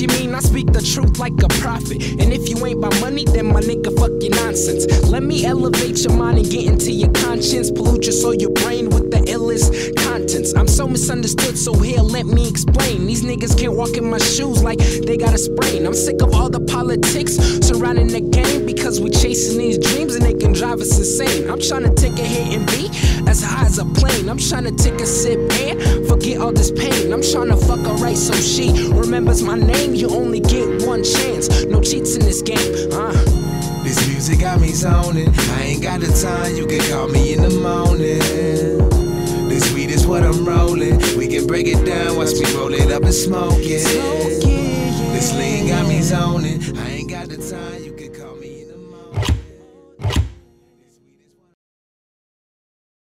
You mean I speak the truth like a prophet? And if you ain't by money, then my nigga, fuck your nonsense. Let me elevate your mind and get into your conscience. Pollute your soul, your brain with the illest contents. I'm so misunderstood, so here, let me explain. These niggas can't walk in my shoes like they got a sprain. I'm sick of all the politics surrounding the game, because we chasing these dreams and they can drive us insane. I'm trying to take a hit and be as high as a plane. I'm trying to take a sip and forget all this pain. I'm trying to fuck her right so she remembers my name. You only get one chance, no cheats in this game. This music got me zoning. I ain't got the time, you can call me in the morning. This weed is what I'm rolling. We can break it down, watch me roll it up and smoke it. This lean got me zoning. I ain't got the time, you can call me